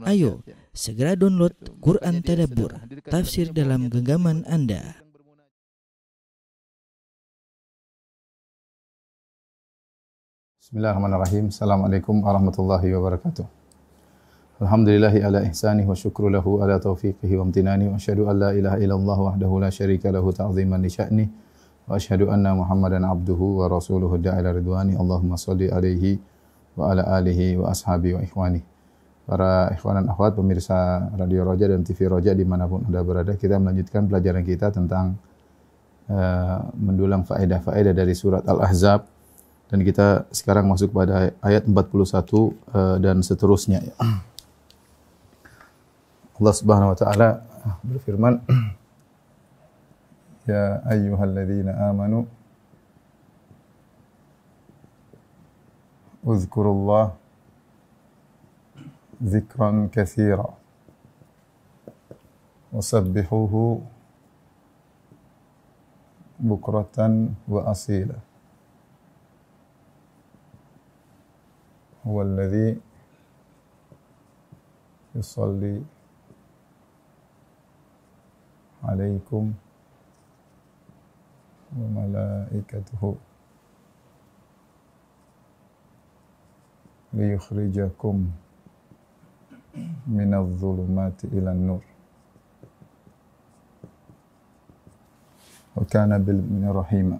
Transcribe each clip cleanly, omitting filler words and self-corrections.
Ayo, segera download Quran Tadabbur, tafsir dalam genggaman Anda. Bismillahirrahmanirrahim. Assalamualaikum warahmatullahi wabarakatuh. Alhamdulillahi ala ihsanih wa syukru lahu ala taufiqihi wa amtinani wa asyhadu an la ilaha illallah wahdahu la syarika lahu ta'ziman li sya'nih wa asyhadu anna Muhammadan abduhu wa rasuluhu da'ila ridwani. Allahumma shalli alaihi wa ala alihi wa ashabi wa ikhwani. Para ikhwan dan akhwat pemirsa Radio Rodja dan TV Rodja dimanapun Anda berada, kita melanjutkan pelajaran kita tentang mendulang faedah-faedah dari surat Al-Ahzab. Dan kita sekarang masuk pada ayat 41 dan seterusnya. Allah Subhanahu wa taala berfirman, Ya ayyuhalladzina amanu uzkurullaha dzikran katsira wasabbihuhu bukratan wa asila. هو الذي يصلي عليكم وملائكته ليخرجكم من الظلمات إلى النور وكان بالمؤمنين رحيما.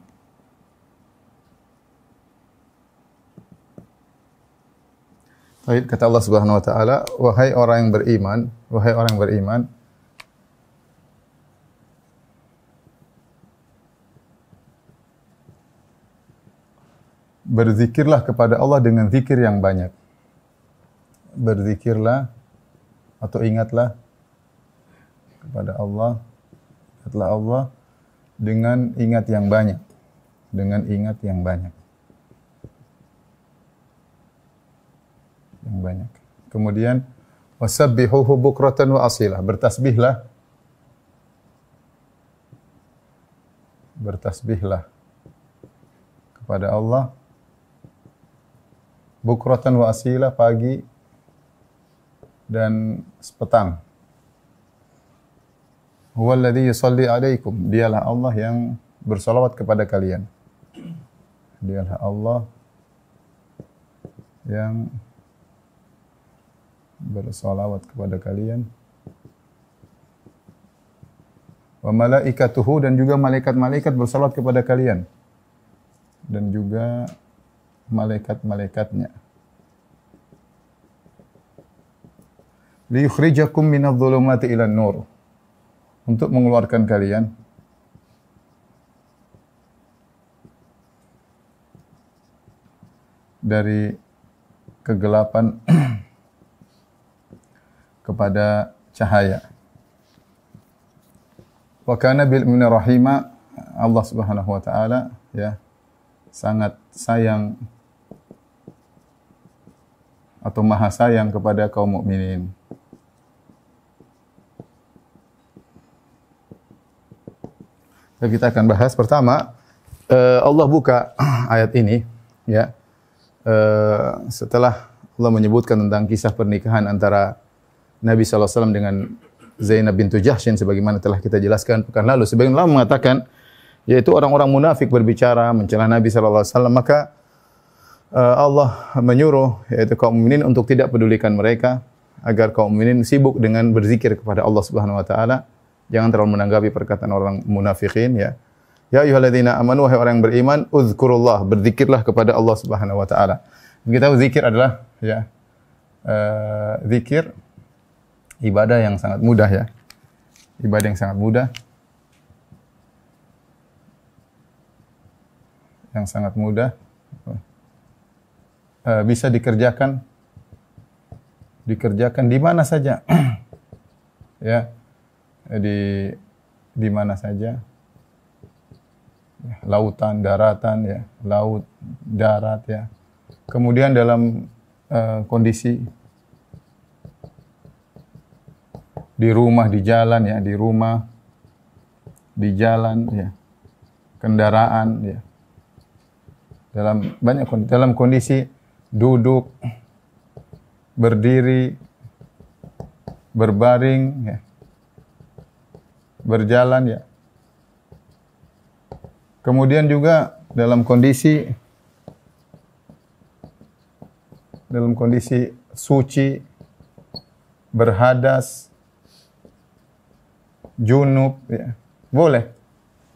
Kata Allah Subhanahu wa taala, wahai orang yang beriman, berzikirlah kepada Allah dengan zikir yang banyak. Berzikirlah atau ingatlah kepada Allah, ingatlah Allah dengan ingat yang banyak, Kemudian wasabbihuhu bukratan wa asilah, bertasbihlah kepada Allah bukratan wa asilah, pagi dan sepetang. Huwallazi yusalli alaikum, dialah Allah yang bersolawat kepada kalian. Dialah Allah yang bersolawat kepada kalian. Wa malaikatuhu, dan juga malaikat-malaikat bersolawat kepada kalian. Dan juga malaikat-malaikatnya. Liyukhrijakum minadh-dhulumati ilan nur, untuk mengeluarkan kalian dari kegelapan kepada cahaya. Wa kana bil mu'minina rahima, Allah Subhanahu wa taala ya sangat sayang atau maha sayang kepada kaum mukminin. Kita akan bahas pertama, Allah buka ayat ini ya. Setelah Allah menyebutkan tentang kisah pernikahan antara Nabi SAW dengan Zainab bintu Jahshin, sebagaimana telah kita jelaskan pekan lalu. Sebagian ulama mengatakan, yaitu orang-orang munafik berbicara mencela Nabi SAW, maka Allah menyuruh yaitu kaum mukminin untuk tidak pedulikan mereka, agar kaum mukminin sibuk dengan berzikir kepada Allah Subhanahu wa taala. Jangan terlalu menanggapi perkataan orang munafikin ya. Ya ayyuhalladzina amanu, wahai orang yang beriman, uzkurullah, berzikirlah kepada Allah Subhanahu wa taala. Kita tahu zikir adalah ya zikir ibadah yang sangat mudah ya. Ibadah yang sangat mudah. Bisa dikerjakan di mana saja. Ya. Di mana saja. Lautan, daratan ya, laut, darat ya. Kemudian dalam kondisi di rumah, di jalan ya, di rumah, di jalan ya, kendaraan ya, dalam banyak kondisi, dalam kondisi duduk, berdiri, berbaring, ya, berjalan, ya. Kemudian juga dalam kondisi suci, berhadas, junub, ya, boleh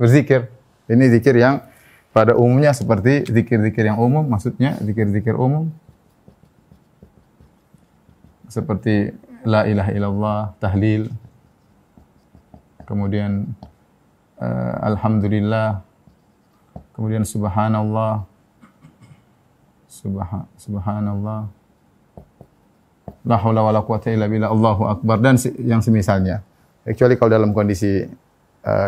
berzikir. Ini zikir yang pada umumnya seperti zikir-zikir yang umum, maksudnya zikir-zikir umum seperti la ilaha illallah, tahlil, kemudian alhamdulillah, kemudian subhanallah, subhanallah, la haula wala quwata illa billah, Allahu akbar, dan yang semisalnya. Kecuali kalau dalam kondisi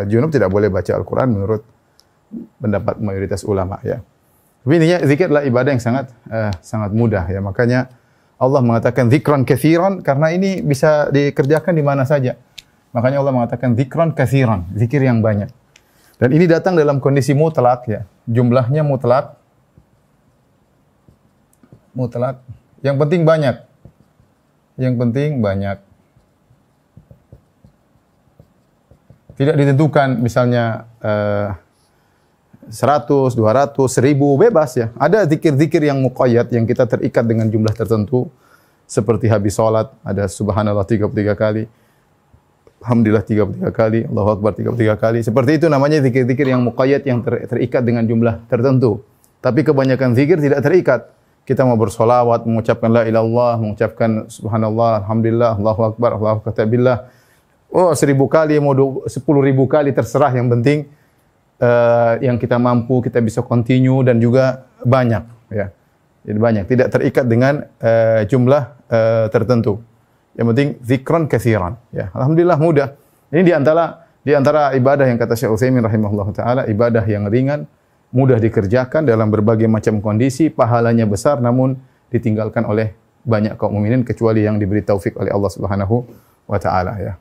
junub tidak boleh baca Al-Qur'an menurut pendapat mayoritas ulama, ya. Tapi intinya zikir adalah ibadah yang sangat mudah, ya. Makanya Allah mengatakan dzikran katsiran karena ini bisa dikerjakan di mana saja. Makanya Allah mengatakan dzikran katsiran, zikir yang banyak. Dan ini datang dalam kondisi mutlak, ya. Jumlahnya mutlak. Mutlak. Yang penting banyak. Yang penting banyak. Tidak ditentukan misalnya 100, 200, 1000, bebas, ya. Ada zikir-zikir yang muqayyad, yang kita terikat dengan jumlah tertentu. Seperti habis sholat, ada subhanallah 33 kali. Alhamdulillah 33 kali. Allahu Akbar 33 kali. Seperti itu namanya zikir-zikir yang muqayyad, yang terikat dengan jumlah tertentu. Tapi kebanyakan zikir tidak terikat. Kita mau bersolawat, mengucapkan la ilallah, mengucapkan subhanallah, alhamdulillah, Allahu Akbar, Allahu katabillah. Oh, 1000 kali, mau 10.000 kali, terserah. Yang penting yang kita mampu, kita bisa continue, dan juga banyak, ya. Jadi banyak, tidak terikat dengan jumlah tertentu. Yang penting zikran katsiran, ya. Alhamdulillah mudah. Ini di antara ibadah yang kata Syekh Utsaimin rahimahullahu taala, ibadah yang ringan, mudah dikerjakan dalam berbagai macam kondisi, pahalanya besar namun ditinggalkan oleh banyak kaum mukminin kecuali yang diberi taufik oleh Allah Subhanahu wa taala, ya.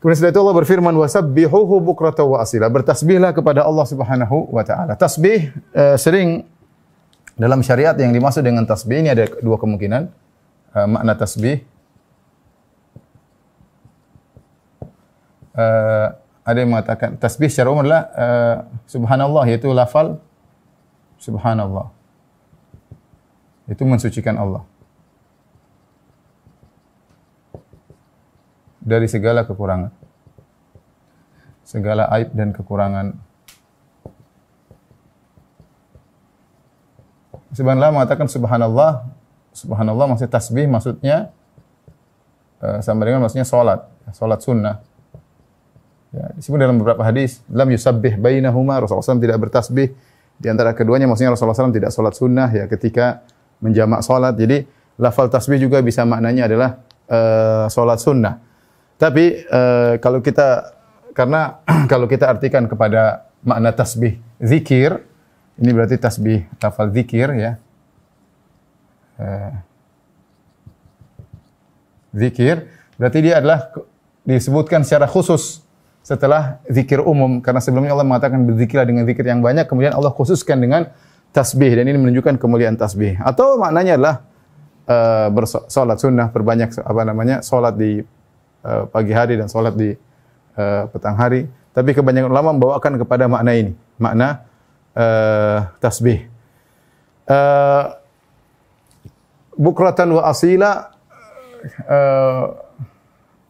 Kemudian setelah itu Allah berfirman, wasabbihuhu bukratan wa asila. Bertasbihlah kepada Allah Subhanahu wa taala. Tasbih sering dalam syariat yang dimaksud dengan tasbih ini ada dua kemungkinan. Makna tasbih. Ada yang mengatakan tasbih secara umum adalah subhanallah, yaitu lafal subhanallah. Itu mensucikan Allah dari segala kekurangan, segala aib dan kekurangan. Subhanallah mengatakan subhanallah, subhanallah maksudnya tasbih, maksudnya sama dengan maksudnya salat sunnah, ya. Disebut dalam beberapa hadis, lam yusabbih bainahuma, Rasulullah SAW tidak bertasbih di antara keduanya, maksudnya Rasulullah SAW tidak salat sunnah, ya, ketika menjamak salat. Jadi lafal tasbih juga bisa maknanya adalah salat sunnah. Tapi kalau kita artikan kepada makna tasbih zikir, ini berarti tasbih lafal zikir, ya. Zikir berarti dia adalah disebutkan secara khusus setelah zikir umum, karena sebelumnya Allah mengatakan berzikirlah dengan zikir yang banyak, kemudian Allah khususkan dengan tasbih, dan ini menunjukkan kemuliaan tasbih. Atau maknanya adalah bersolat sunnah, perbanyak solat di pagi hari dan solat di petang hari. Tapi kebanyakan ulama membawakan kepada makna ini, makna tasbih. Bukratan wa asila,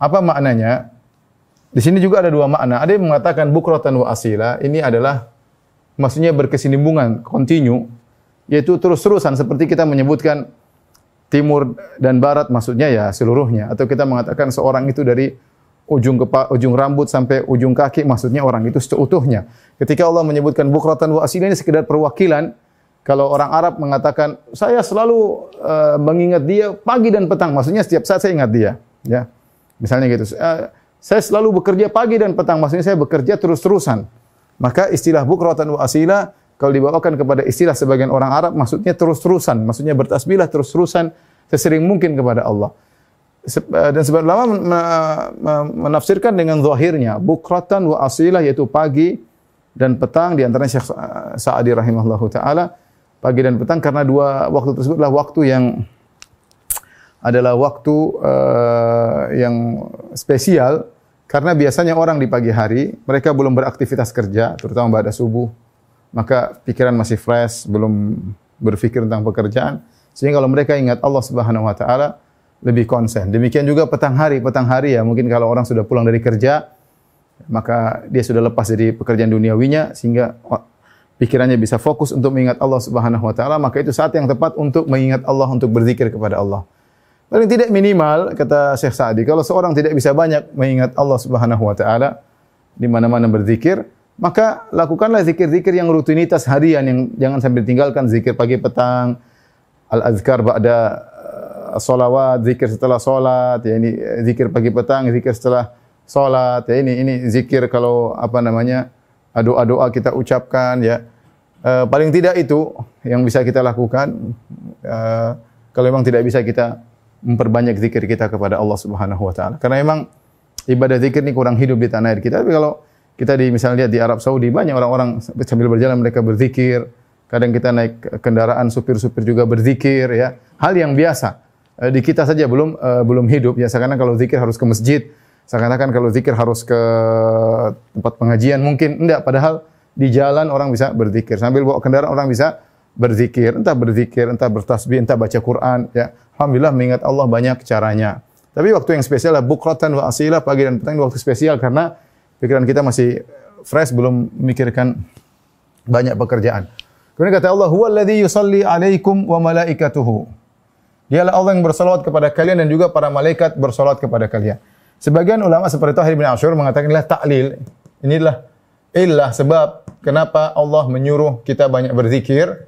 apa maknanya? Di sini juga ada dua makna. Ada yang mengatakan bukratan wa asila ini adalah maksudnya berkesinambungan, continue, yaitu terus-terusan, seperti kita menyebutkan timur dan barat, maksudnya ya seluruhnya. Atau kita mengatakan seorang itu dari ujung rambut sampai ujung kaki, maksudnya orang itu seutuhnya. Ketika Allah menyebutkan bukratan wa asila ini sekedar perwakilan. Kalau orang Arab mengatakan saya selalu mengingat dia pagi dan petang, maksudnya setiap saat saya ingat dia, ya. Misalnya gitu. Saya selalu bekerja pagi dan petang, maksudnya saya bekerja terus-terusan. Maka istilah bukratan wa asila kalau dibawakan kepada istilah sebagian orang Arab, maksudnya terus-terusan, maksudnya bertasbihlah terus-terusan sesering mungkin kepada Allah. Dan sebagian ulama menafsirkan dengan zahirnya, bukratan wa asilah yaitu pagi dan petang, di antaranya Syekh Sa'adi rahimahullahu taala, pagi dan petang, karena dua waktu tersebut adalah waktu yang adalah waktu yang spesial karena biasanya orang di pagi hari mereka belum beraktivitas kerja, terutama pada subuh, maka pikiran masih fresh, belum berpikir tentang pekerjaan, sehingga kalau mereka ingat Allah Subhanahu wa taala lebih konsen. Demikian juga petang hari ya, mungkin kalau orang sudah pulang dari kerja maka dia sudah lepas dari pekerjaan duniawinya sehingga pikirannya bisa fokus untuk mengingat Allah Subhanahu wa taala, maka itu saat yang tepat untuk mengingat Allah, untuk berzikir kepada Allah. Paling tidak minimal, kata Syekh Sa'adi, kalau seorang tidak bisa banyak mengingat Allah Subhanahu wa taala di mana-mana berzikir, maka lakukanlah zikir-zikir yang rutinitas harian, yang jangan sampai ditinggalkan. Zikir pagi petang, al-azkar ba'da sholawat, zikir setelah sholat, ya ini zikir pagi petang, zikir setelah sholat, ya ini zikir kalau apa namanya doa-doa kita ucapkan ya. Paling tidak itu yang bisa kita lakukan. Kalau memang tidak bisa kita memperbanyak zikir kita kepada Allah Subhanahu wa taala. Karena memang ibadah zikir ini kurang hidup di tanah air kita. Tapi kalau kita di misalnya lihat di Arab Saudi, banyak orang-orang sambil berjalan mereka berzikir. Kadang kita naik kendaraan, supir-supir juga berzikir ya. Hal yang biasa. Di kita saja belum hidup ya. Seakan-akan kalau zikir harus ke masjid, seakan-akan kalau zikir harus ke tempat pengajian mungkin. Enggak, padahal di jalan orang bisa berzikir. Sambil bawa kendaraan orang bisa berzikir, entah bertasbih, entah baca Quran ya. Alhamdulillah, mengingat Allah banyak caranya. Tapi waktu yang spesial adalah bukratan wa asilah, pagi dan petang waktu spesial karena pikiran kita masih fresh, belum memikirkan banyak pekerjaan. Kemudian kata Allah, "Huwallazi yusalli 'alaikum wa malaikatuhu." Dialah Allah yang bersalawat kepada kalian dan juga para malaikat bersalawat kepada kalian. Sebagian ulama seperti Tahir bin Asyur mengatakan inilah ta'lil. Inilah illah, sebab kenapa Allah menyuruh kita banyak berzikir.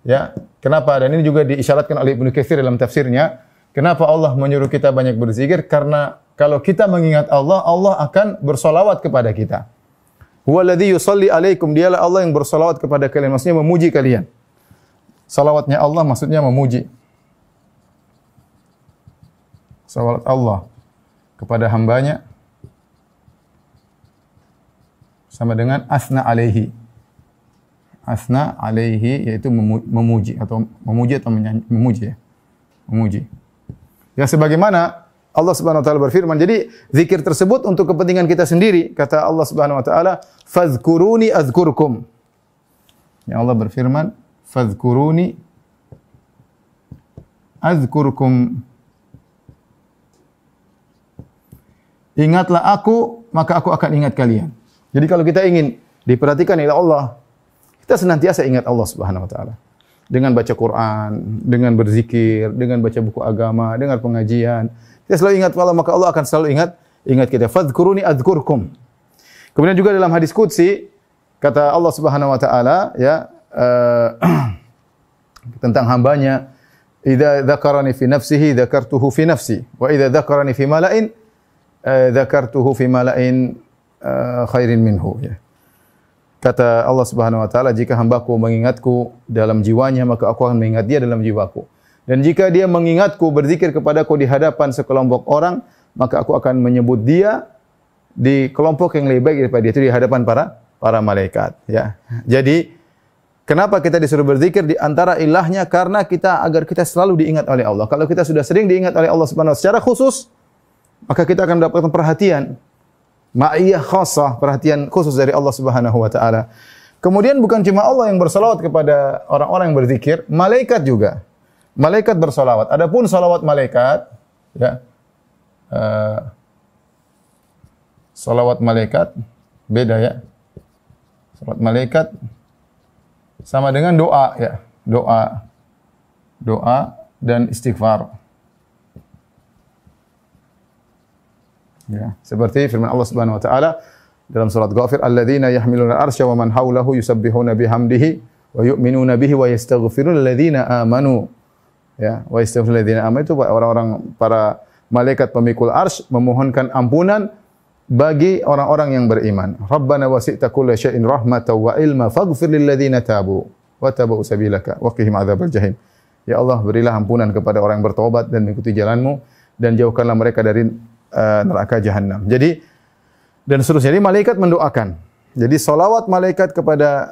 Ya, kenapa? Dan ini juga diisyaratkan oleh Ibnu Katsir dalam tafsirnya. Kenapa Allah menyuruh kita banyak berzikir? Karena kalau kita mengingat Allah, Allah akan bersolawat kepada kita. Huwaladzi yusalli alaikum, dialah Allah yang bersolawat kepada kalian. Maksudnya memuji kalian. Salawatnya Allah maksudnya memuji. Salawat Allah kepada hambanya sama dengan asna alaihi. Asna alaihi yaitu memuji. Ya, sebagaimana Allah Subhanahu wa taala berfirman. Jadi zikir tersebut untuk kepentingan kita sendiri. Kata Allah Subhanahu wa taala, "Fadzkuruni azkurkum." Ya, Allah berfirman, "Fadzkuruni azkurkum." Ingatlah aku, maka aku akan ingat kalian. Jadi kalau kita ingin diperhatikan oleh Allah, kita senantiasa ingat Allah Subhanahu wa taala. Dengan baca Quran, dengan berzikir, dengan baca buku agama, dengan pengajian. Kita selalu ingat Allah, maka Allah akan selalu ingat kita. Fadzkuruni adzkurkum. Kemudian juga dalam hadis qudsi kata Allah Subhanahu wa taala ya tentang hambanya, "Idza dzakarani fi nafsihi dzakartuhu fi nafsi wa idza dzakarani fi mala'in dzakartuhu fi mala'in khairin minhu." Ya. Kata Allah Subhanahu wa taala, jika hambaku mengingatku dalam jiwanya, maka aku akan mengingat dia dalam jiwaku. Dan jika dia mengingatku, berzikir kepadaku di hadapan sekelompok orang, maka aku akan menyebut dia di kelompok yang lebih baik daripada dia, itu di hadapan para malaikat. Ya. Jadi, kenapa kita disuruh berzikir di antara ilahnya? Karena kita agar kita selalu diingat oleh Allah. Kalau kita sudah sering diingat oleh Allah Subhanahu wa taala secara khusus, maka kita akan mendapatkan perhatian. Ma'iyah khasah, perhatian khusus dari Allah Subhanahu wa taala. Kemudian bukan cuma Allah yang bersalawat kepada orang-orang yang berzikir, malaikat juga. Malaikat bersalawat. Adapun salawat malaikat, ya. Salawat malaikat beda ya. Salawat malaikat sama dengan doa ya, doa. Doa dan istighfar. Ya, seperti firman Allah Subhanahu wa taala dalam surat Ghafir, "Alladzina yahmiluna al-arsya wa man haulahu yusabbihuna bihamdihi wa yu'minuna bihi wa yastaghfiruna alladzina amanu." Ya, wa yastaghfiruna alladzina amanu itu orang-orang, para malaikat pemikul arsy memohonkan ampunan bagi orang-orang yang beriman. "Rabbana wasi'ta kulla syai'in rahmatan wa ilma faghfir lil ladzina tabu wa tabu sabilaka wa qihim adzabal jahim." Ya Allah, berilah ampunan kepada orang yang bertobat dan mengikuti jalanmu, dan jauhkanlah mereka dari neraka jahannam. Jadi dan seterusnya. Jadi malaikat mendoakan. Jadi solawat malaikat kepada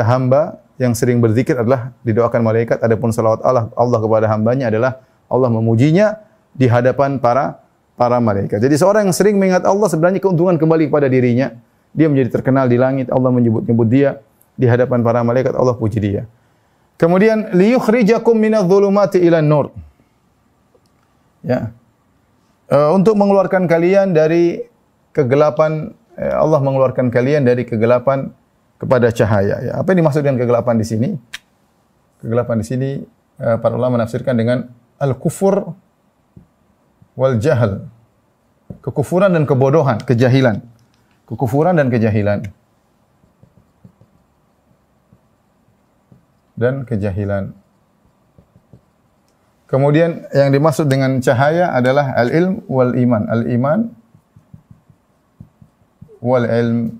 hamba yang sering berzikir adalah didoakan malaikat, adapun salawat Allah kepada hambanya adalah Allah memujinya di hadapan para malaikat. Jadi seorang yang sering mengingat Allah, sebenarnya keuntungan kembali kepada dirinya. Dia menjadi terkenal di langit, Allah menyebut-nyebut dia di hadapan para malaikat, Allah puji dia. Kemudian liyukhrijakum minadh-dhulumati ilan nur. Ya. Untuk mengeluarkan kalian dari kegelapan, Allah mengeluarkan kalian dari kegelapan kepada cahaya. Ya. Apa yang dimaksud dengan kegelapan di sini? Kegelapan di sini para ulama menafsirkan dengan al-kufur wal jahal. Kekufuran dan kebodohan, kejahilan. Kekufuran dan kejahilan. Dan kejahilan. Kemudian yang dimaksud dengan cahaya adalah al-ilm wal iman. Al-iman wal ilm.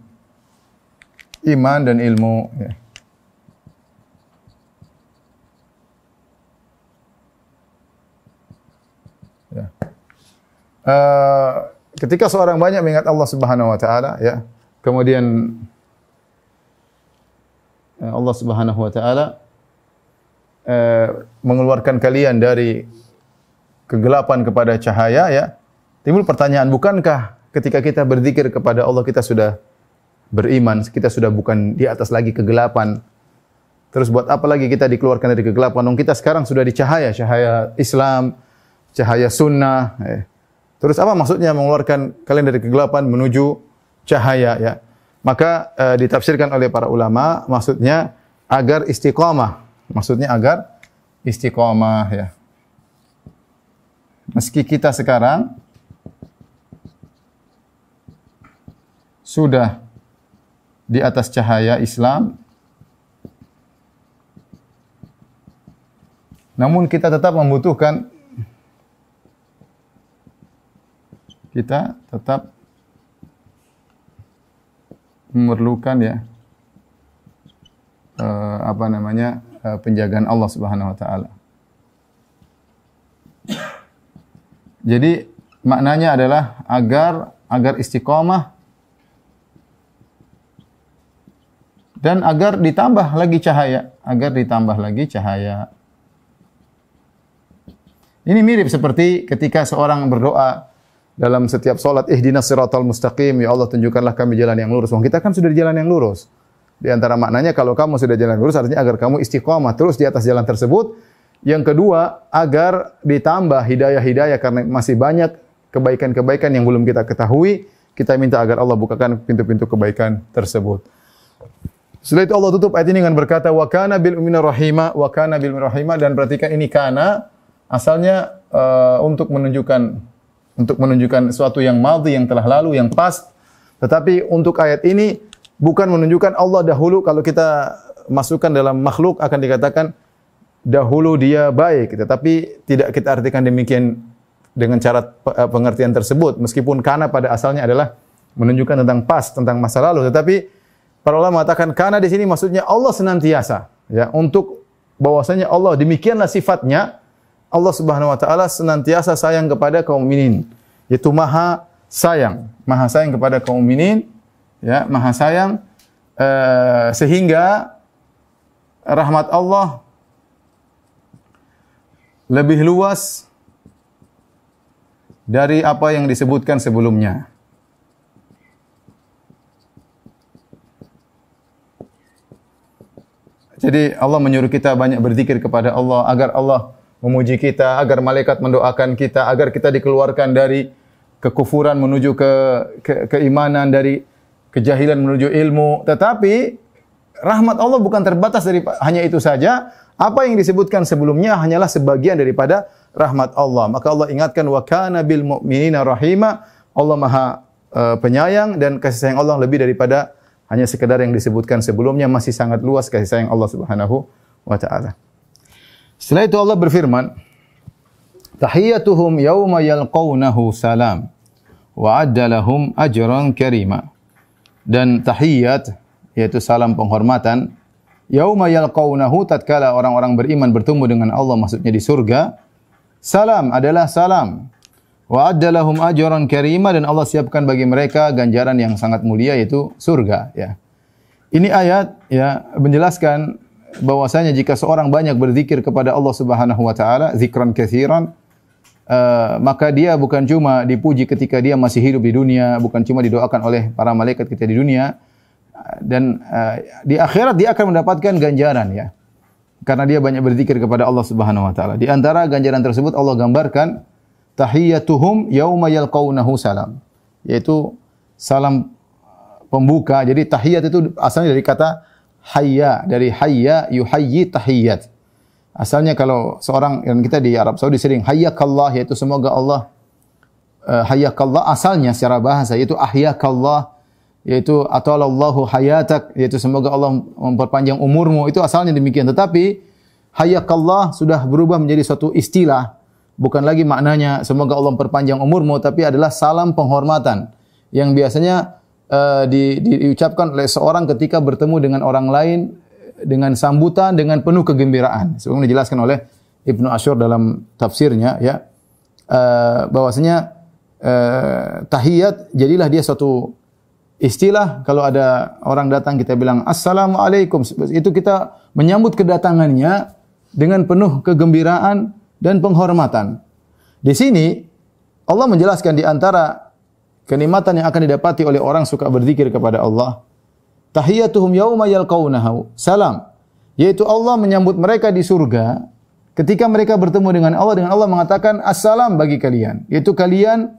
Iman dan ilmu. Ya. Ya. Ketika seorang banyak mengingat Allah Subhanahu wa taala, ya. Kemudian Allah Subhanahu wa taala mengeluarkan kalian dari kegelapan kepada cahaya, ya. Timbul pertanyaan, bukankah ketika kita berzikir kepada Allah kita sudah beriman, kita sudah bukan di atas lagi kegelapan. Terus buat apa lagi kita dikeluarkan dari kegelapan? Kita sekarang sudah di cahaya, cahaya Islam, cahaya sunnah, ya. Terus apa maksudnya mengeluarkan kalian dari kegelapan menuju cahaya, ya? Maka ditafsirkan oleh para ulama maksudnya agar istiqamah. Maksudnya agar istiqamah, ya. Meski kita sekarang sudah di atas cahaya Islam, namun kita tetap membutuhkan memerlukan, ya, penjagaan Allah Subhanahu wa taala. Jadi maknanya adalah agar istiqamah dan agar ditambah lagi cahaya, Ini mirip seperti ketika seorang berdoa dalam setiap salat, ihdinas siratal mustaqim, ya Allah tunjukkanlah kami jalan yang lurus. Kita kan sudah di jalan yang lurus. Di antara maknanya kalau kamu sudah jalan lurus artinya agar kamu istiqamah terus di atas jalan tersebut. Yang kedua, agar ditambah hidayah-hidayah karena masih banyak kebaikan-kebaikan yang belum kita ketahui. Kita minta agar Allah bukakan pintu-pintu kebaikan tersebut. Setelah itu Allah tutup ayat ini dengan berkata wa kana bil mu'minina rahima, wa kana bil mu'minina rahima, dan perhatikan ini kana asalnya untuk menunjukkan sesuatu yang madhi, yang telah lalu, yang past. Tetapi untuk ayat ini bukan menunjukkan Allah dahulu. Kalau kita masukkan dalam makhluk akan dikatakan dahulu dia baik, tetapi tidak kita artikan demikian dengan cara pengertian tersebut. Meskipun kana pada asalnya adalah menunjukkan tentang past, tentang masa lalu, tetapi para ulama mengatakan kana di sini maksudnya Allah senantiasa, ya, untuk bahwasanya Allah demikianlah sifatnya. Allah Subhanahu wa taala senantiasa sayang kepada kaum mukminin, yaitu maha sayang kepada kaum mukminin, ya, maha sayang sehingga rahmat Allah lebih luas dari apa yang disebutkan sebelumnya. Jadi Allah menyuruh kita banyak berzikir kepada Allah agar Allah memuji kita, agar malaikat mendoakan kita, agar kita dikeluarkan dari kekufuran menuju ke keimanan, dari kejahilan menuju ilmu. Tetapi rahmat Allah bukan terbatas dari hanya itu saja. Apa yang disebutkan sebelumnya hanyalah sebagian daripada rahmat Allah. Maka Allah ingatkan wa kana bil mu'minina rahima. Allah Maha penyayang, dan kasih sayang Allah lebih daripada hanya sekedar yang disebutkan sebelumnya. Masih sangat luas kasih sayang Allah Subhanahu wa taala. Setelah itu Allah berfirman, tahiyyatuhum yawma yalqawnahu salam wa adda lahum ajran karima. Dan tahiyyat yaitu salam penghormatan, yawma yalqawnahu tatkala orang-orang beriman bertemu dengan Allah, maksudnya di surga. Salam adalah salam, wa adda lahum ajran karima, dan Allah siapkan bagi mereka ganjaran yang sangat mulia yaitu surga, ya. Ini ayat, ya, menjelaskan bahwasanya jika seorang banyak berzikir kepada Allah Subhanahu wa taala, zikran katsiran, maka dia bukan cuma dipuji ketika dia masih hidup di dunia, bukan cuma didoakan oleh para malaikat ketika di dunia, dan di akhirat dia akan mendapatkan ganjaran ya. Karena dia banyak berzikir kepada Allah Subhanahu wa taala. Di antara ganjaran tersebut Allah gambarkan tahiyyatuhum yauma yalqaunahu salam. Yaitu salam pembuka. Jadi tahiyat itu asalnya dari kata hayya, dari hayya yuhayyi tahiyyat. Asalnya kalau seorang, dan kita di Arab Saudi sering hayyakallah, yaitu semoga Allah, hayyakallah asalnya secara bahasa yaitu ahyakallah, yaitu atalallahu hayatak, yaitu semoga Allah memperpanjang umurmu, itu asalnya demikian. Tetapi hayyakallah sudah berubah menjadi suatu istilah, bukan lagi maknanya semoga Allah memperpanjang umurmu, tapi adalah salam penghormatan yang biasanya diucapkan oleh seorang ketika bertemu dengan orang lain dengan sambutan, dengan penuh kegembiraan. Sebelum dijelaskan oleh Ibnu Asyur dalam tafsirnya ya, bahwasanya tahiyat jadilah dia suatu istilah. Kalau ada orang datang kita bilang assalamualaikum, itu kita menyambut kedatangannya dengan penuh kegembiraan dan penghormatan. Di sini Allah menjelaskan di antara kenikmatan yang akan didapati oleh orang suka berzikir kepada Allah. Tahiyyatuhum yauma yalqaunahu salam. Yaitu Allah menyambut mereka di surga ketika mereka bertemu dengan Allah mengatakan assalam bagi kalian. Yaitu kalian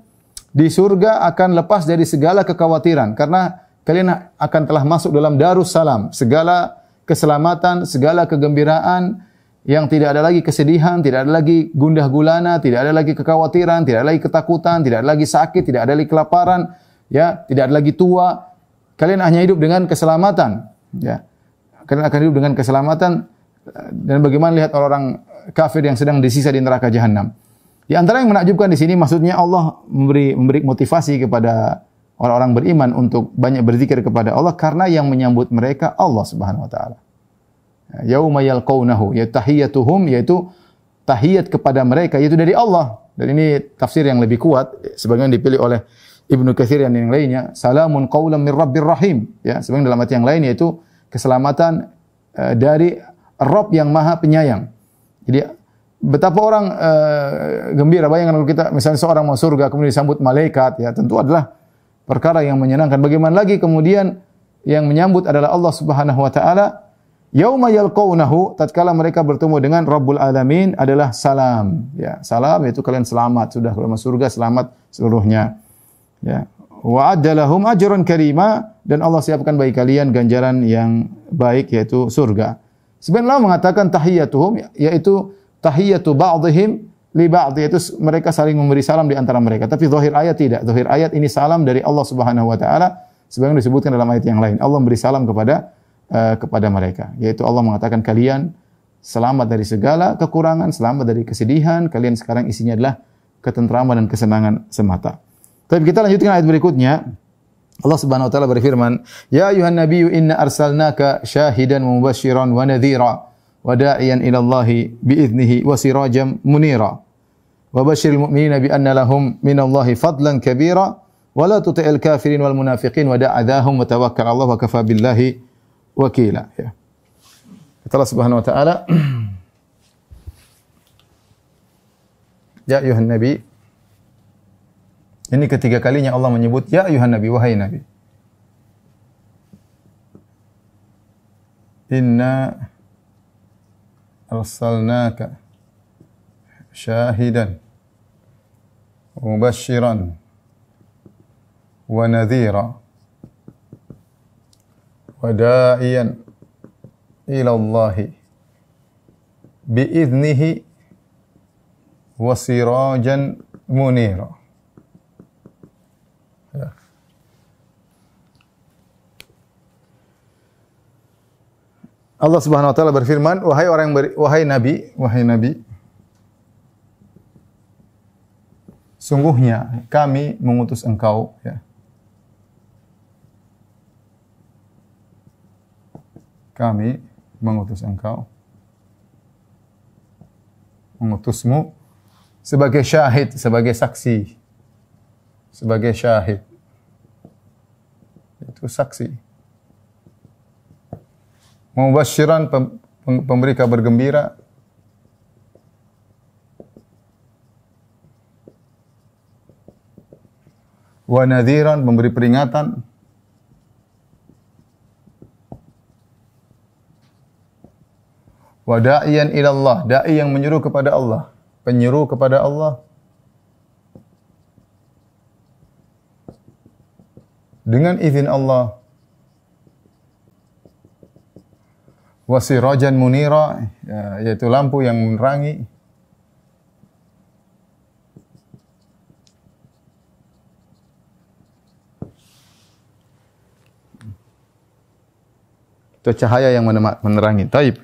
di surga akan lepas dari segala kekhawatiran karena kalian akan telah masuk dalam darussalam, segala keselamatan, segala kegembiraan yang tidak ada lagi kesedihan, tidak ada lagi gundah gulana, tidak ada lagi kekhawatiran, tidak ada lagi ketakutan, tidak ada lagi sakit, tidak ada lagi kelaparan, ya, tidak ada lagi tua. Kalian hanya hidup dengan keselamatan, ya. Kalian akan hidup dengan keselamatan. Dan bagaimana lihat orang-orang kafir yang sedang disiksa di neraka jahanam. Di antara yang menakjubkan di sini, maksudnya Allah memberi motivasi kepada orang-orang beriman untuk banyak berzikir kepada Allah karena yang menyambut mereka Allah Subhanahu wa taala. Yauma yalqaunahu, ya tahiyyatuhum, yaitu tahiyat kepada mereka yaitu dari Allah. Dan ini tafsir yang lebih kuat sebagaimana dipilih oleh Ibnu Katsir dan yang lainnya, salamun qaulan min rabbir rahim, ya, sebagaimana dalam arti yang lain yaitu keselamatan dari Rabb yang Maha Penyayang. Jadi betapa orang gembira. Bayangkan kalau kita misalnya seorang mau surga kemudian disambut malaikat, ya tentu adalah perkara yang menyenangkan. Bagaimana lagi kemudian yang menyambut adalah Allah Subhanahu wa taala. Yauma yalqaunahu, tatkala mereka bertemu dengan Rabbul Alamin adalah salam, ya. Salam yaitu kalian selamat, sudah kalau masuk surga selamat seluruhnya. Ya. Wa'adda lahum ajran karima, dan Allah siapkan bagi kalian ganjaran yang baik yaitu surga. Sebenarnya mengatakan tahiyyatuhum yaitu tahiyyatu ba'dihim li ba'd, yaitu mereka saling memberi salam di antara mereka. Tapi zahir ayat tidak. Zahir ayat ini salam dari Allah Subhanahu wa taala sebagaimana disebutkan dalam ayat yang lain. Allah memberi salam kepada mereka, yaitu Allah mengatakan kalian selamat dari segala kekurangan, selamat dari kesedihan, kalian sekarang isinya adalah ketentraman dan kesenangan semata. Tapi kita lanjutkan ayat berikutnya. Allah Subhanahu wa taala berfirman, "Ya ayuhan nabiyyu inna arsalnaka syahidan wa mubasysyiran wa nadhira wa da'iyan ila Allahi bi idznihi wa sirajan munira. Wa basyiril mu'minina bi anna lahum min Allahi fadlan kabira wa la tuti'il kafirin wal munafiqin wa da'adhahum wa tawakkal 'alallahi wa kafa billahi wakila." Ya. Kata Allah Subhanahu wa taala, "Ya ayuhan nabi." Ini ketiga kalinya Allah menyebut ya ayuhan nabi, wahai nabi. Inna arsalnaka syahidan wa mubasysyiran wa nadhira wa da'iyan ila Allahi bi'idnihi wa sirajan munira. Ya. Allah Subhanahu wa taala berfirman, wahai nabi, sungguhnya kami mengutus engkau, ya. Kami mengutus engkau, mengutusmu sebagai syahid, sebagai saksi, sebagai syahid, itu saksi. Mubasysyiran, pemberi kabar gembira. Wa nadhiran, memberi peringatan. Wa da'iyan ilallah, da'i yang menyeru kepada Allah, penyeru kepada Allah. Dengan izin Allah. Wa sirajan munira, yaitu lampu yang menerangi. Itu cahaya yang menerangi. Taib.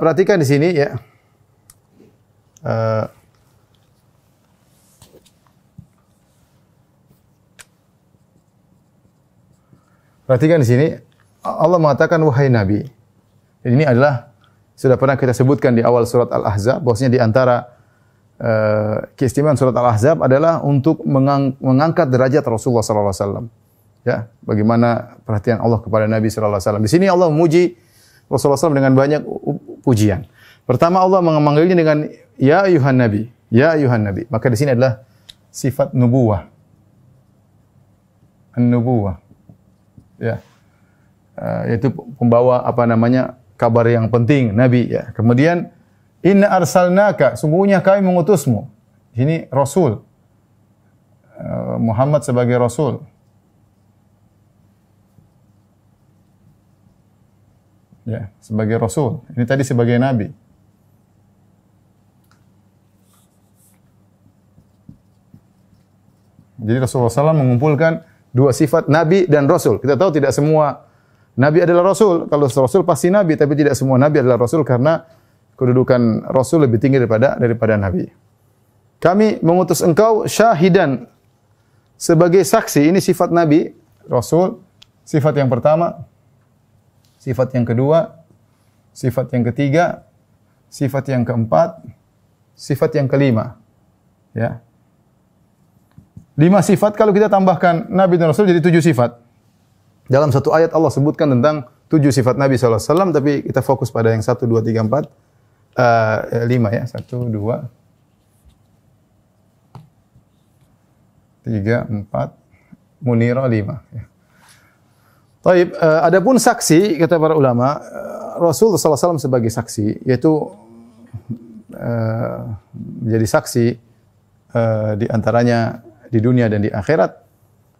Perhatikan di sini ya. Perhatikan di sini Allah mengatakan wahai Nabi. Ini adalah sudah pernah kita sebutkan di awal surat Al-Ahzab, bahwasanya di antara keistimewaan surat Al-Ahzab adalah untuk mengangkat derajat Rasulullah sallallahu alaihi wasallam. Ya, bagaimana perhatian Allah kepada Nabi sallallahu alaihi wasallam. Di sini Allah memuji Rasulullah SAW dengan banyak pujian. Pertama Allah memanggilnya dengan ya ayuhan nabi, ya ayuhan nabi. Maka di sini adalah sifat nubuwah. An-nubuwah. Ya. Yaitu pembawa apa namanya? Kabar yang penting, Nabi ya. Kemudian inna arsalnaka, sungguhnya kami mengutusmu. Ini Rasul, Muhammad sebagai Rasul. Ya, sebagai Rasul. Ini tadi sebagai Nabi. Jadi Rasulullah SAW mengumpulkan dua sifat Nabi dan Rasul. Kita tahu tidak semua Nabi adalah Rasul. Kalau Rasul pasti Nabi, tapi tidak semua Nabi adalah Rasul karena kedudukan Rasul lebih tinggi daripada Nabi. Kami mengutus engkau syahidan, sebagai saksi. Ini sifat Nabi, Rasul. Sifat yang pertama. Sifat yang kedua, sifat yang ketiga, sifat yang keempat, sifat yang kelima. Ya. 5 sifat kalau kita tambahkan Nabi dan Rasul jadi 7 sifat. Dalam satu ayat Allah sebutkan tentang 7 sifat Nabi sallallahu alaihi wasallam, tapi kita fokus pada yang 1 2 3 4 5 ya. 1 2 3 4 Munira 5 ya. Taib, adapun saksi kata para ulama, Rasul sallallahu alaihi wasallam sebagai saksi, yaitu menjadi saksi di antaranya di dunia dan di akhirat.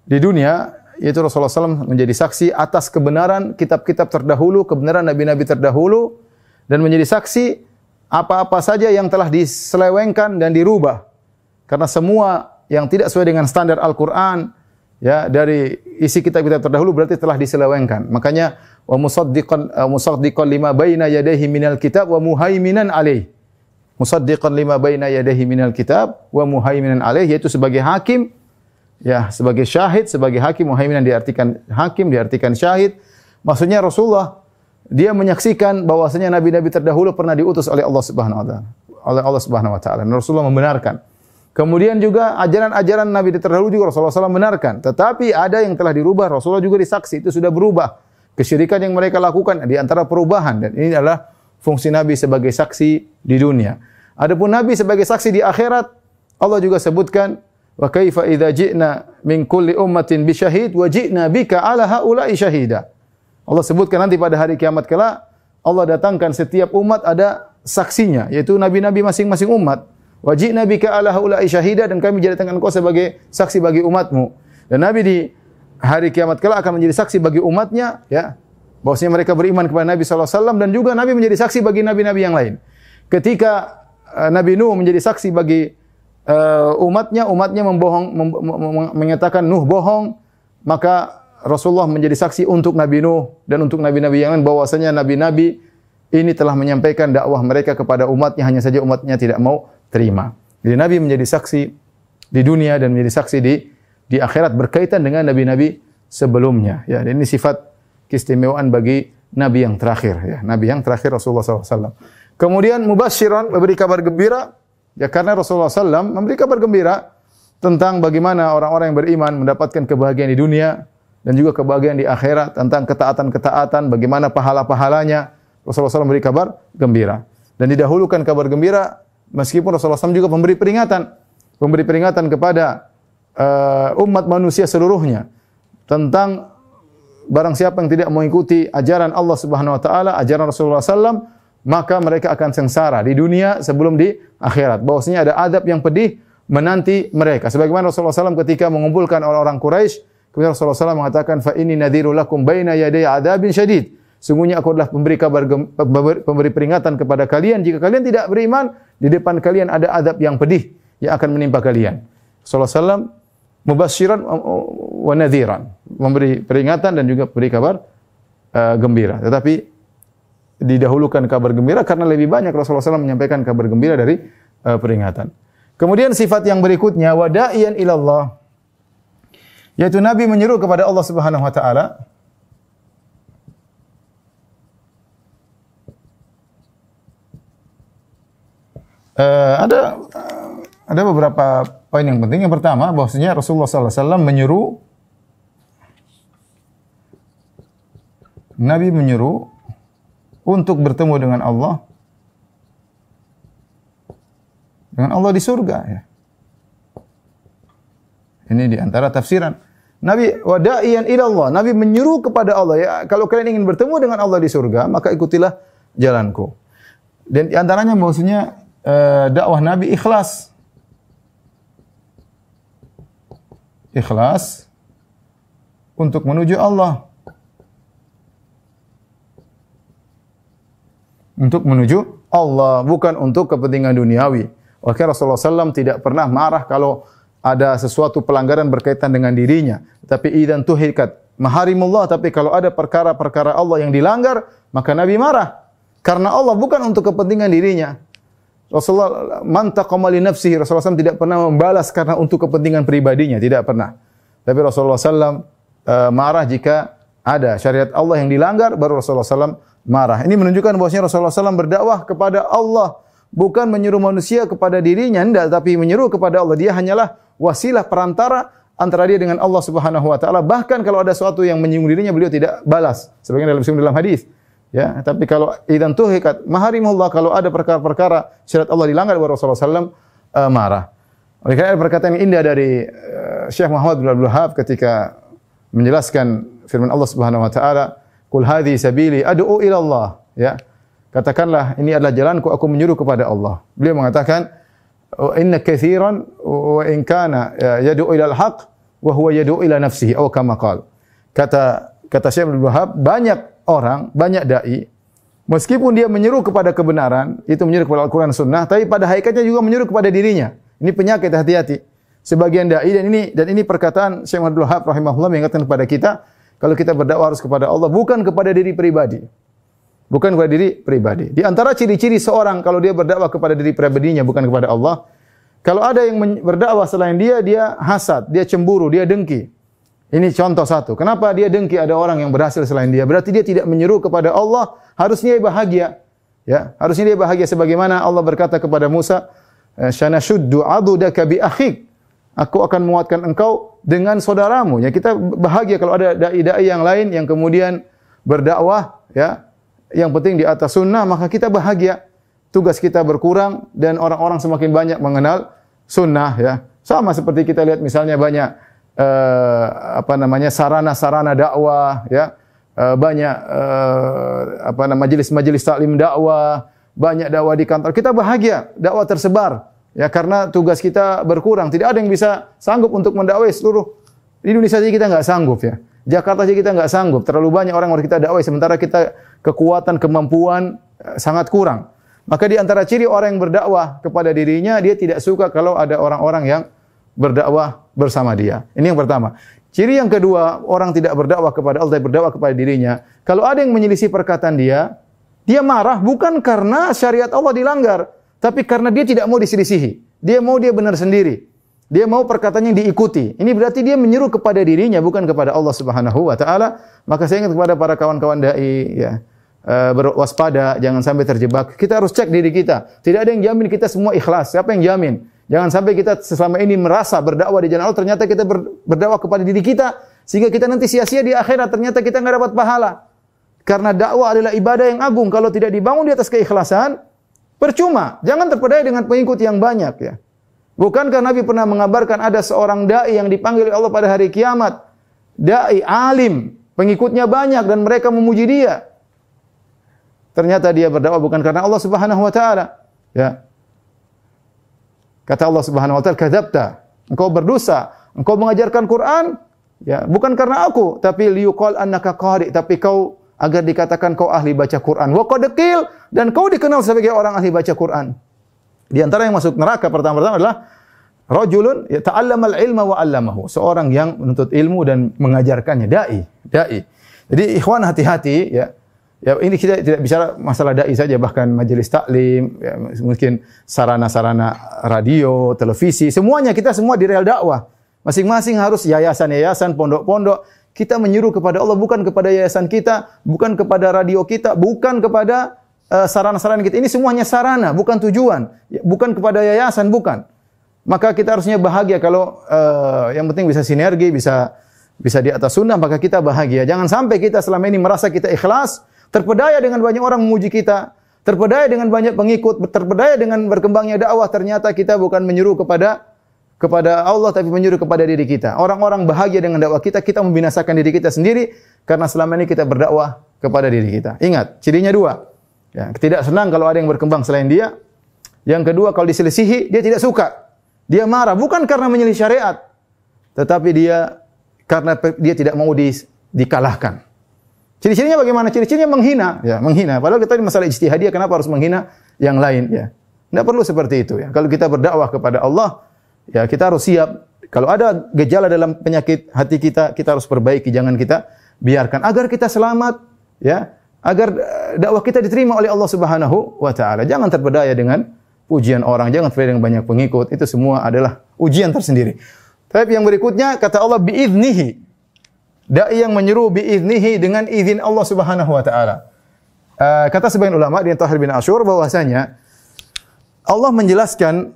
Di dunia yaitu Rasulullah sallallahu alaihi wasallam menjadi saksi atas kebenaran kitab-kitab terdahulu, kebenaran nabi-nabi terdahulu, dan menjadi saksi apa-apa saja yang telah diselewengkan dan dirubah. Karena semua yang tidak sesuai dengan standar Al-Qur'an, ya, dari isi kitab-kitab terdahulu berarti telah diselewengkan. Makanya wa musaddiqan lima baina yadayhi minal kitab wa muhaiminan alaih. Musaddiqan lima baina yadayhi minal kitab wa muhaiminan alaih, yaitu sebagai hakim, ya, sebagai syahid, sebagai hakim. Muhaiminan diartikan hakim, diartikan syahid. Maksudnya Rasulullah dia menyaksikan bahwasanya nabi-nabi terdahulu pernah diutus oleh Allah Subhanahu wa taala. Oleh Allah Subhanahu wa taala. Rasulullah membenarkan. Kemudian juga ajaran-ajaran Nabi terdahulu juga Rasulullah SAW benarkan. Tetapi ada yang telah dirubah, Rasulullah juga disaksi, itu sudah berubah. Kesyirikan yang mereka lakukan di antara perubahan. Dan ini adalah fungsi Nabi sebagai saksi di dunia. Adapun Nabi sebagai saksi di akhirat, Allah juga sebutkan, wa kaifa idza ji'na min kulli ummatin bi syahid wa ji'na bika ala haula'i syahida. Allah sebutkan nanti pada hari kiamat kala, Allah datangkan setiap umat ada saksinya, yaitu nabi-nabi masing-masing umat. Wajib Nabi ka ala haula'i syahida, dan kami jadikan engkau sebagai saksi bagi umatmu. Dan Nabi di hari kiamat kelak akan menjadi saksi bagi umatnya, ya, bahwasanya mereka beriman kepada Nabi sallallahu alaihi wasallam, dan juga Nabi menjadi saksi bagi nabi-nabi yang lain. Ketika Nabi Nuh menjadi saksi bagi umatnya, umatnya menyatakan Nuh bohong, maka Rasulullah menjadi saksi untuk Nabi Nuh dan untuk nabi-nabi yang lain bahwasanya nabi-nabi ini telah menyampaikan dakwah mereka kepada umatnya, hanya saja umatnya tidak mau terima. Jadi Nabi menjadi saksi di dunia dan menjadi saksi di akhirat berkaitan dengan nabi-nabi sebelumnya. Ya, ini sifat keistimewaan bagi nabi yang terakhir. Ya, nabi yang terakhir Rasulullah SAW. Kemudian mubasyiran, memberi kabar gembira. Ya, karena Rasulullah SAW memberi kabar gembira tentang bagaimana orang-orang yang beriman mendapatkan kebahagiaan di dunia dan juga kebahagiaan di akhirat, tentang ketaatan-ketaatan, bagaimana pahala-pahalanya, Rasulullah SAW memberi kabar gembira. Dan didahulukan kabar gembira, meskipun Rasulullah SAW juga memberi peringatan. Memberi peringatan kepada umat manusia seluruhnya. Tentang barang siapa yang tidak mengikuti ajaran Allah Subhanahu Wa Taala, ajaran Rasulullah SAW, maka mereka akan sengsara di dunia sebelum di akhirat. Bahwasanya ada adab yang pedih menanti mereka. Sebagaimana Rasulullah SAW ketika mengumpulkan orang-orang Quraisy, kemudian Rasulullah SAW mengatakan, fa inni nadhirul lakum baina yadaya adabin syadid. Sungguhnya aku adalah pemberi kabar, pemberi peringatan kepada kalian. Jika kalian tidak beriman, di depan kalian ada adab yang pedih yang akan menimpa kalian. Rasulullah SAW mubasyiran wa nadhiran, memberi peringatan dan juga memberi kabar gembira. Tetapi didahulukan kabar gembira karena lebih banyak Rasulullah SAW menyampaikan kabar gembira dari peringatan. Kemudian sifat yang berikutnya, wada'iyan ilallah, yaitu Nabi menyeru kepada Allah Subhanahu Wa Taala. Ada beberapa poin yang penting. Yang pertama, bahwasanya Rasulullah SAW Nabi menyuruh untuk bertemu dengan Allah di surga. Ya. Ini di antara tafsiran Nabi wada'iyan ilallah. Nabi menyuruh kepada Allah. Ya, kalau kalian ingin bertemu dengan Allah di surga, maka ikutilah jalanku. Dan di antaranya bahwasanya dakwah Nabi ikhlas untuk menuju Allah, bukan untuk kepentingan duniawi. Maka Rasulullah SAW tidak pernah marah kalau ada sesuatu pelanggaran berkaitan dengan dirinya. Tapi idzan tuhikat maharimullah, tapi kalau ada perkara-perkara Allah yang dilanggar, maka Nabi marah karena Allah, bukan untuk kepentingan dirinya. Rasulullah mantaqama li nafsihi, Rasulullah SAW tidak pernah membalas karena untuk kepentingan pribadinya, tidak pernah. Tapi Rasulullah SAW marah jika ada syariat Allah yang dilanggar, baru Rasulullah SAW marah. Ini menunjukkan bahwasanya Rasulullah SAW berdakwah kepada Allah, bukan menyuruh manusia kepada dirinya, tidak, tapi menyuruh kepada Allah. Dia hanyalah wasilah, perantara antara dia dengan Allah Subhanahu Wa Taala. Bahkan kalau ada sesuatu yang menyinggung dirinya, beliau tidak balas, sebagaimana dalam hadis. Ya, tapi kalau idzan tuhikat maharimullah, kalau ada perkara-perkara syariat Allah dilanggar, baru Rasulullah SAW marah. Oleh karena perkataan yang indah dari Syekh Muhammad bin Abdul ketika menjelaskan firman Allah Subhanahu Wa Taala, "Qul hadhi sabili ad'u ila Allah." Ya. Katakanlah, ini adalah jalanku, aku menyuruh kepada Allah. Beliau mengatakan, "Inna katsiran wa in kana yad'u ila al-haq wa huwa yad'u ila nafsihi." Atau kama qala. Kata Syekh Abdul Wahhab, banyak orang, banyak da'i, meskipun dia menyeru kepada kebenaran, itu menyeru kepada Al-Quran Sunnah, tapi pada hakikatnya juga menyeru kepada dirinya. Ini penyakit, hati-hati. Sebagian da'i, dan ini perkataan Syekh Abdul Wahhab rahimahullah mengingatkan kepada kita, kalau kita berdakwah harus kepada Allah, bukan kepada diri pribadi. Bukan kepada diri pribadi. Di antara ciri-ciri seorang kalau dia berdakwah kepada diri pribadinya, bukan kepada Allah, kalau ada yang berdakwah selain dia, dia hasad, dia cemburu, dia dengki. Ini contoh satu. Kenapa dia dengki ada orang yang berhasil selain dia? Berarti dia tidak menyeru kepada Allah. Harusnya dia bahagia. Ya, harusnya dia bahagia. Sebagaimana Allah berkata kepada Musa, "Sanashuddu 'adudaka bi akhik." Aku akan menguatkan engkau dengan saudaramu. Ya, kita bahagia kalau ada dai-dai yang lain yang kemudian berdakwah. Ya, yang penting di atas sunnah, maka kita bahagia. Tugas kita berkurang dan orang-orang semakin banyak mengenal sunnah. Ya, sama seperti kita lihat misalnya banyak. Sarana-sarana dakwah, ya, banyak majelis-majelis taklim dakwah, banyak dakwah di kantor. Kita bahagia dakwah tersebar, ya, karena tugas kita berkurang. Tidak ada yang bisa sanggup untuk mendakwai seluruh Indonesia saja, kita nggak sanggup, ya. Jakarta saja kita nggak sanggup. Terlalu banyak orang yang kita dakwai, sementara kita kekuatan, kemampuan sangat kurang. Maka di antara ciri orang yang berdakwah kepada dirinya, dia tidak suka kalau ada orang-orang yang berdakwah bersama dia. Ini yang pertama. Ciri yang kedua, orang tidak berdakwah kepada Allah, tapi berdakwah kepada dirinya. Kalau ada yang menyelisih perkataan dia marah bukan karena syariat Allah dilanggar, tapi karena dia tidak mau diselisihi. Dia benar sendiri. Dia mau perkataannya diikuti. Ini berarti dia menyeru kepada dirinya, bukan kepada Allah Subhanahu Wa Taala. Maka saya ingat kepada para kawan-kawan dai, ya, berwaspada, jangan sampai terjebak. Kita harus cek diri kita. Tidak ada yang jamin kita semua ikhlas. Siapa yang jamin? Jangan sampai kita selama ini merasa berdakwah di jalan Allah, ternyata kita berdakwah kepada diri kita, sehingga kita nanti sia-sia di akhirat, ternyata kita nggak dapat pahala. Karena dakwah adalah ibadah yang agung. Kalau tidak dibangun di atas keikhlasan, percuma. Jangan terpedaya dengan pengikut yang banyak ya. Bukankah Nabi pernah mengabarkan ada seorang da'i yang dipanggil Allah pada hari kiamat. Da'i alim. Pengikutnya banyak dan mereka memuji dia. Ternyata dia berdakwah bukan karena Allah Subhanahu wa taala. Ya. Kata Allah Subhanahu wa taala, "Kadzabta." Engkau berdosa. Engkau mengajarkan Quran ya, bukan karena aku, tapi liyuqal annaka qari, tapi kau agar dikatakan kau ahli baca Quran. Wa qadqil, dan kau dikenal sebagai orang ahli baca Quran. Di antara yang masuk neraka pertama-tama adalah rajulun ta'allamal ilma wa 'allamahu. Seorang yang menuntut ilmu dan mengajarkannya, dai. Jadi ikhwan hati-hati ya. Ya ini kita tidak bicara masalah dai saja, bahkan majelis taklim, ya, mungkin sarana-sarana radio, televisi, semuanya kita semua di rel dakwah. Masing-masing harus yayasan-yayasan, pondok-pondok. Kita menyuruh kepada Allah, bukan kepada yayasan kita, bukan kepada radio kita, bukan kepada sarana-sarana kita. Ini semuanya sarana, bukan tujuan. Bukan kepada yayasan, bukan. Maka kita harusnya bahagia kalau yang penting bisa sinergi, bisa di atas sunnah, maka kita bahagia. Jangan sampai kita selama ini merasa kita ikhlas, terpedaya dengan banyak orang memuji kita, terpedaya dengan banyak pengikut, terpedaya dengan berkembangnya dakwah. Ternyata kita bukan menyuruh kepada Allah, tapi menyuruh kepada diri kita. Orang-orang bahagia dengan dakwah kita, kita membinasakan diri kita sendiri, karena selama ini kita berdakwah kepada diri kita. Ingat, cirinya dua. Ya, tidak senang kalau ada yang berkembang selain dia. Yang kedua, kalau diselisihi, dia tidak suka. Dia marah, bukan karena menyelisih syariat, tetapi dia, karena dia tidak mau dikalahkan. Ciri-cirinya bagaimana? Ciri-cirinya menghina. Ya, menghina. Padahal kita di masalah ijtihadiyah, kenapa harus menghina yang lain? Ya, tidak perlu seperti itu. Ya. Kalau kita berdakwah kepada Allah, ya, kita harus siap. Kalau ada gejala dalam penyakit hati kita, kita harus perbaiki. Jangan kita biarkan. Agar kita selamat, ya, agar dakwah kita diterima oleh Allah Subhanahu wa taala. Jangan terpedaya dengan pujian orang, jangan terpedaya dengan banyak pengikut. Itu semua adalah ujian tersendiri. Tapi yang berikutnya kata Allah biiznihi. Dai yang menyuruh biiznihi, dengan izin Allah Subhanahu wa taala. Kata sebagian ulama di Tahir bin Asyur bahwasanya Allah menjelaskan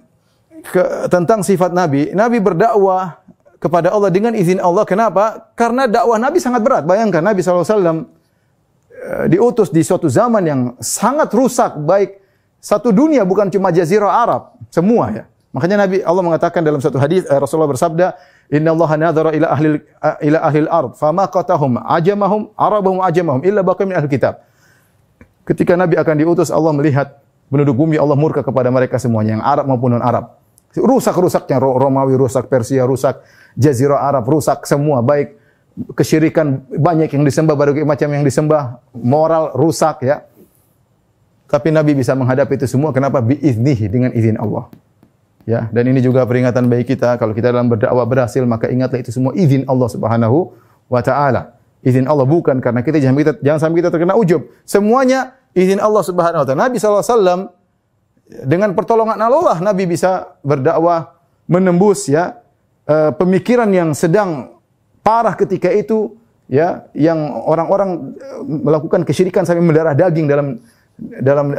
tentang sifat Nabi. Nabi berdakwah kepada Allah dengan izin Allah. Kenapa? Karena dakwah Nabi sangat berat. Bayangkan Nabi SAW diutus di suatu zaman yang sangat rusak, baik satu dunia, bukan cuma jazirah Arab, semua ya. Makanya Nabi Allah mengatakan dalam satu hadis, Rasulullah bersabda, "Innallaha nadhara ila ahlil ard, famaqatahum ajamahum arabahum ajamahum illa baqiya min ahlil kitab." Ketika Nabi akan diutus, Allah melihat penduduk bumi, Allah murka kepada mereka semuanya, yang Arab maupun non Arab. Rusak-rusaknya, Romawi rusak, Persia rusak, jazirah Arab rusak semua, baik kesyirikan banyak yang disembah, berbagai macam yang disembah, moral rusak ya. Tapi Nabi bisa menghadapi itu semua, kenapa? Biiznihi, dengan izin Allah. Ya, dan ini juga peringatan bagi kita, kalau kita dalam berdakwah berhasil, maka ingatlah itu semua izin Allah Subhanahu wa taala. Izin Allah, bukan karena kita, jangan sampai kita terkena ujub. Semuanya izin Allah Subhanahu wa taala. Nabi SAW dengan pertolongan Allah, Nabi bisa berdakwah menembus ya pemikiran yang sedang parah ketika itu ya, yang orang-orang melakukan kesyirikan sampai mendarah daging dalam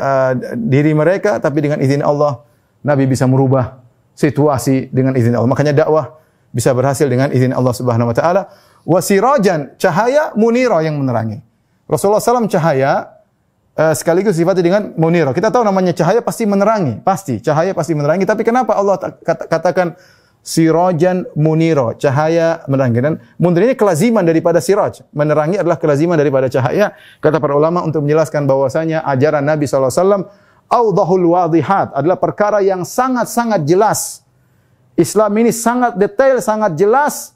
diri mereka, tapi dengan izin Allah Nabi bisa merubah situasi dengan izin Allah. Makanya dakwah bisa berhasil dengan izin Allah Subhanahu wa taala. Wasirajan, cahaya munira, yang menerangi. Rasulullah SAW cahaya sekaligus sifatnya dengan munira. Kita tahu namanya cahaya pasti menerangi, pasti cahaya pasti menerangi, tapi kenapa Allah katakan sirajan muniro, cahaya menerangi? Dan munir ini kelaziman daripada siraj. Menerangi adalah kelaziman daripada cahaya. Kata para ulama untuk menjelaskan bahwasanya ajaran Nabi SAW, awdahul wadihat, adalah perkara yang sangat-sangat jelas. Islam ini sangat detail, sangat jelas.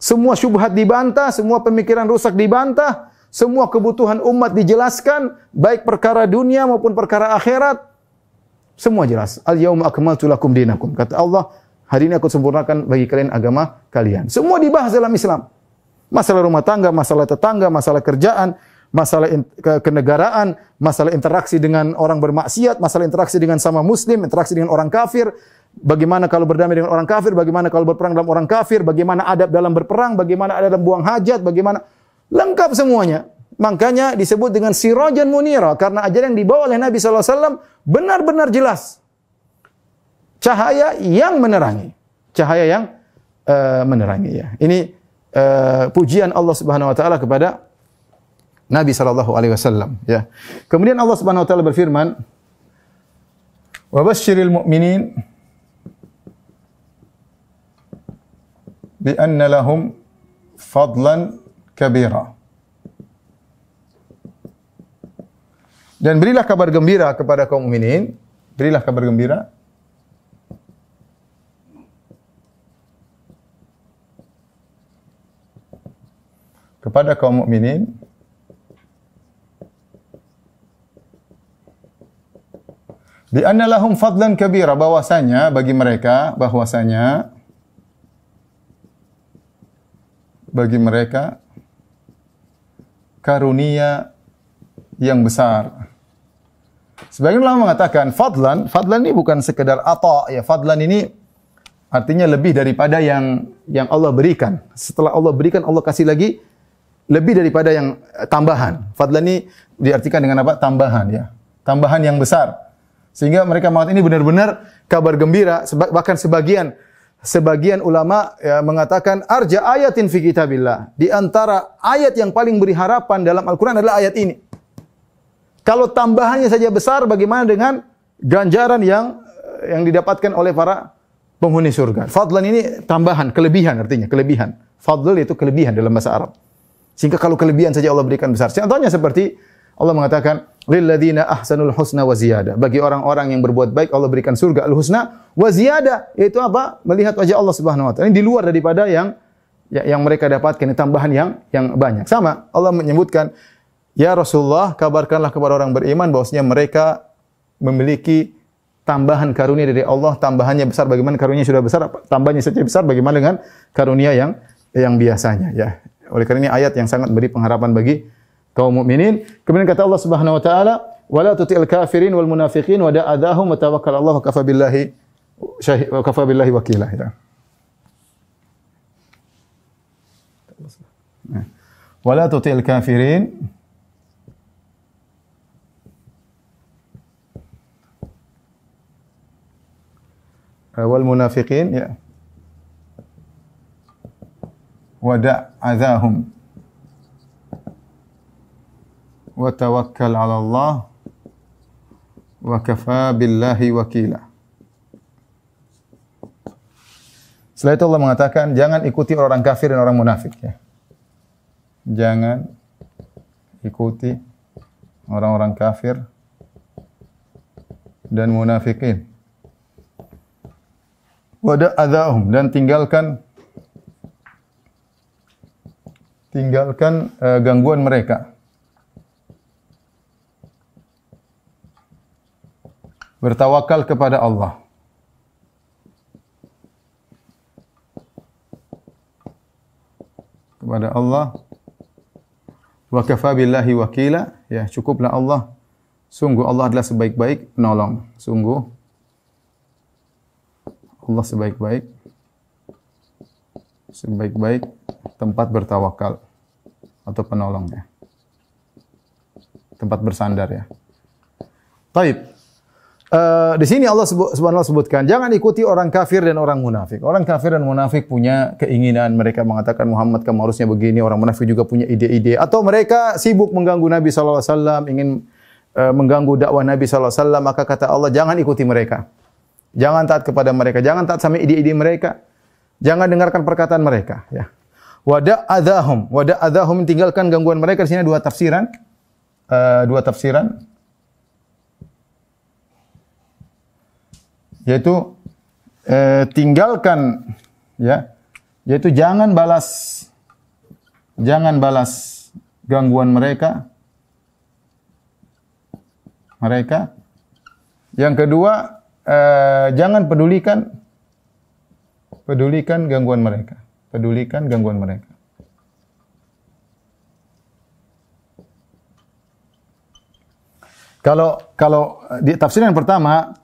Semua syubhat dibantah, semua pemikiran rusak dibantah, semua kebutuhan umat dijelaskan, baik perkara dunia maupun perkara akhirat. Semua jelas. Al-yauma akmaltu lakum dinakum. Kata Allah, hari ini aku sempurnakan bagi kalian agama kalian. Semua dibahas dalam Islam. Masalah rumah tangga, masalah tetangga, masalah kerjaan, masalah kenegaraan, masalah interaksi dengan orang bermaksiat, masalah interaksi dengan sama muslim, interaksi dengan orang kafir, bagaimana kalau berdamai dengan orang kafir, bagaimana kalau berperang dalam orang kafir, bagaimana adab dalam berperang, bagaimana adab dalam buang hajat, bagaimana, lengkap semuanya. Makanya disebut dengan sirajan munira, karena ajaran yang dibawa oleh Nabi sallallahu alaihi wasallam benar-benar jelas. Cahaya yang menerangi. Cahaya yang menerangi ya. Ini pujian Allah Subhanahu wa taala kepada Nabi SAW. Ya. Kemudian Allah Subhanahu Wa Taala berfirman, "Wabashiril mu'minin bi anna lahum fadlan kabira." Dan berilah kabar gembira kepada kaum mukminin, berilah kabar gembira kepada kaum mukminin bi anna lahum fadlan kabira, bahwasanya bagi mereka, karunia yang besar. Sebagian ulama mengatakan fadlan, ini bukan sekedar ata, ya. Fadlan ini artinya lebih daripada yang Allah berikan. Setelah Allah berikan, Allah kasih lagi lebih daripada yang tambahan. Fadlan ini diartikan dengan apa? Tambahan, ya. Tambahan yang besar. Sehingga mereka mengatakan ini benar-benar kabar gembira. Bahkan sebagian ulama, ya, mengatakan arja ayatin fi kitabillah. Di antara ayat yang paling beri harapan dalam Al-Qur'an adalah ayat ini. Kalau tambahannya saja besar, bagaimana dengan ganjaran yang didapatkan oleh para penghuni surga? Fadlan ini tambahan, kelebihan artinya, kelebihan. Fadl itu kelebihan dalam bahasa Arab. Sehingga kalau kelebihan saja Allah berikan besar. Contohnya seperti Allah mengatakan, "Lilladzina ahsanul husna wa ziyadah." Bagi orang-orang yang berbuat baik, Allah berikan surga al-husna wa ziyadah. Yaitu apa? Melihat wajah Allah Subhanahu Wa Taala. Ini di luar daripada yang mereka dapatkan, tambahan yang banyak. Sama, Allah menyebutkan, "Ya Rasulullah, kabarkanlah kepada orang beriman bahwasanya mereka memiliki tambahan karunia dari Allah, tambahannya besar." Bagaimana karunia sudah besar, tambahnya saja besar, bagaimana dengan karunia yang biasanya, ya. Oleh karena ini ayat yang sangat beri pengharapan bagi kaum mukminin. Kemudian kata Allah Subhanahu Wa Taala, "Wala tuti'il kafirin wal munafiqin wa da'adahum wa tawakkal 'alallahi wa kafa billahi wakilah." Ya. Wala tuti'il kafirin wal munafiqin, ya, wada' azahum wa tawakkal 'ala Allah wa kafa billahi wakila. Setelah itu Allah mengatakan, jangan ikuti orang kafir dan orang munafik, ya. Jangan ikuti orang-orang kafir dan munafikin. Wada adahum, dan tinggalkan gangguan mereka. Bertawakal kepada Allah. Kepada Allah. Wa kafa billahi wakila, ya, cukuplah Allah. Sungguh Allah adalah sebaik-baik penolong. Sungguh Allah sebaik-baik tempat bertawakal atau penolongnya, tempat bersandar, ya. Taib. Di sini Allah Subhanahu Wa Taala sebutkan, jangan ikuti orang kafir dan orang munafik. Orang kafir dan munafik punya keinginan, mereka mengatakan Muhammad kamu harusnya begini. Orang munafik juga punya ide-ide, atau mereka sibuk mengganggu Nabi SAW, ingin mengganggu dakwah Nabi SAW. Maka kata Allah, jangan ikuti mereka. Jangan taat kepada mereka, jangan taat sama ide-ide mereka. Jangan dengarkan perkataan mereka, ya. Wada adahum, tinggalkan gangguan mereka. Di sini dua tafsiran. Yaitu tinggalkan, ya. Yaitu jangan balas gangguan mereka. Yang kedua, jangan pedulikan gangguan mereka. Kalau di tafsiran yang pertama,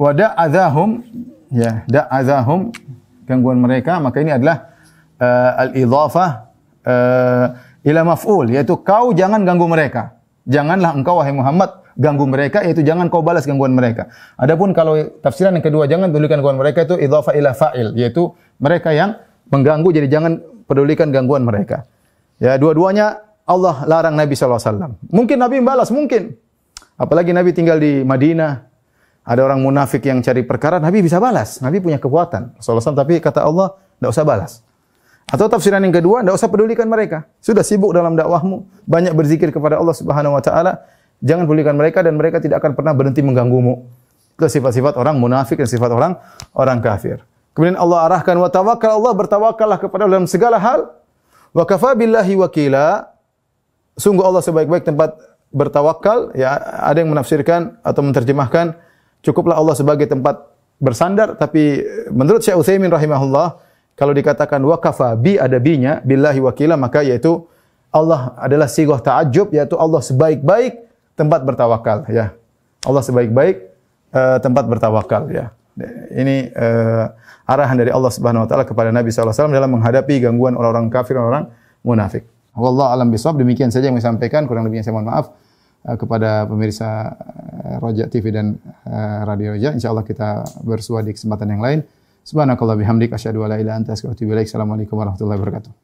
wada azahum, ya, da'azahum, gangguan mereka, maka ini adalah al-idhafah ila maf'ul, yaitu kau jangan ganggu mereka. Janganlah engkau wahai Muhammad ganggu mereka, yaitu jangan kau balas gangguan mereka. Adapun kalau tafsiran yang kedua, jangan pedulikan gangguan mereka, itu idhafa ila fa'il, yaitu mereka yang mengganggu, jadi jangan pedulikan gangguan mereka. Ya, dua-duanya Allah larang Nabi SAW. Mungkin Nabi membalas, mungkin. Apalagi Nabi tinggal di Madinah. Ada orang munafik yang cari perkara, Nabi bisa balas. Nabi punya kekuatan. SAW, tapi kata Allah, tidak usah balas. Atau tafsiran yang kedua, tidak usah pedulikan mereka. Sudah sibuk dalam dakwahmu, banyak berzikir kepada Allah Subhanahu wa taala, jangan pedulikan mereka dan mereka tidak akan pernah berhenti mengganggumu. Itu sifat-sifat orang munafik dan sifat orang kafir. Kemudian Allah arahkan wa tawakkal Allah, bertawakallah kepada Allah dalam segala hal. Wa kafa billahi wakila. Sungguh Allah sebaik-baik tempat bertawakal, ya ada yang menafsirkan atau menerjemahkan cukuplah Allah sebagai tempat bersandar, tapi menurut Syekh Utsaimin rahimahullah, kalau dikatakan wakafa bi ada bi-nya billahi wakila, maka yaitu Allah adalah sigoh ta'ajub, yaitu Allah sebaik-baik tempat bertawakal, ya. Allah sebaik-baik tempat bertawakal, ya. Ini arahan dari Allah Subhanahu wa taala kepada Nabi sallallahu alaihi wasallam dalam menghadapi gangguan orang-orang kafir, orang munafik. Wallahu alam bisawab, demikian saja yang saya sampaikan, kurang lebihnya saya mohon maaf kepada pemirsa Rodja TV dan Radio Rodja. Insyaallah kita bersua di kesempatan yang lain. Subhanakallah bihamdik asyhadu alla ilaha illa anta astaghfiruka wa atubu ilaik. Assalamualaikum warahmatullahi wabarakatuh.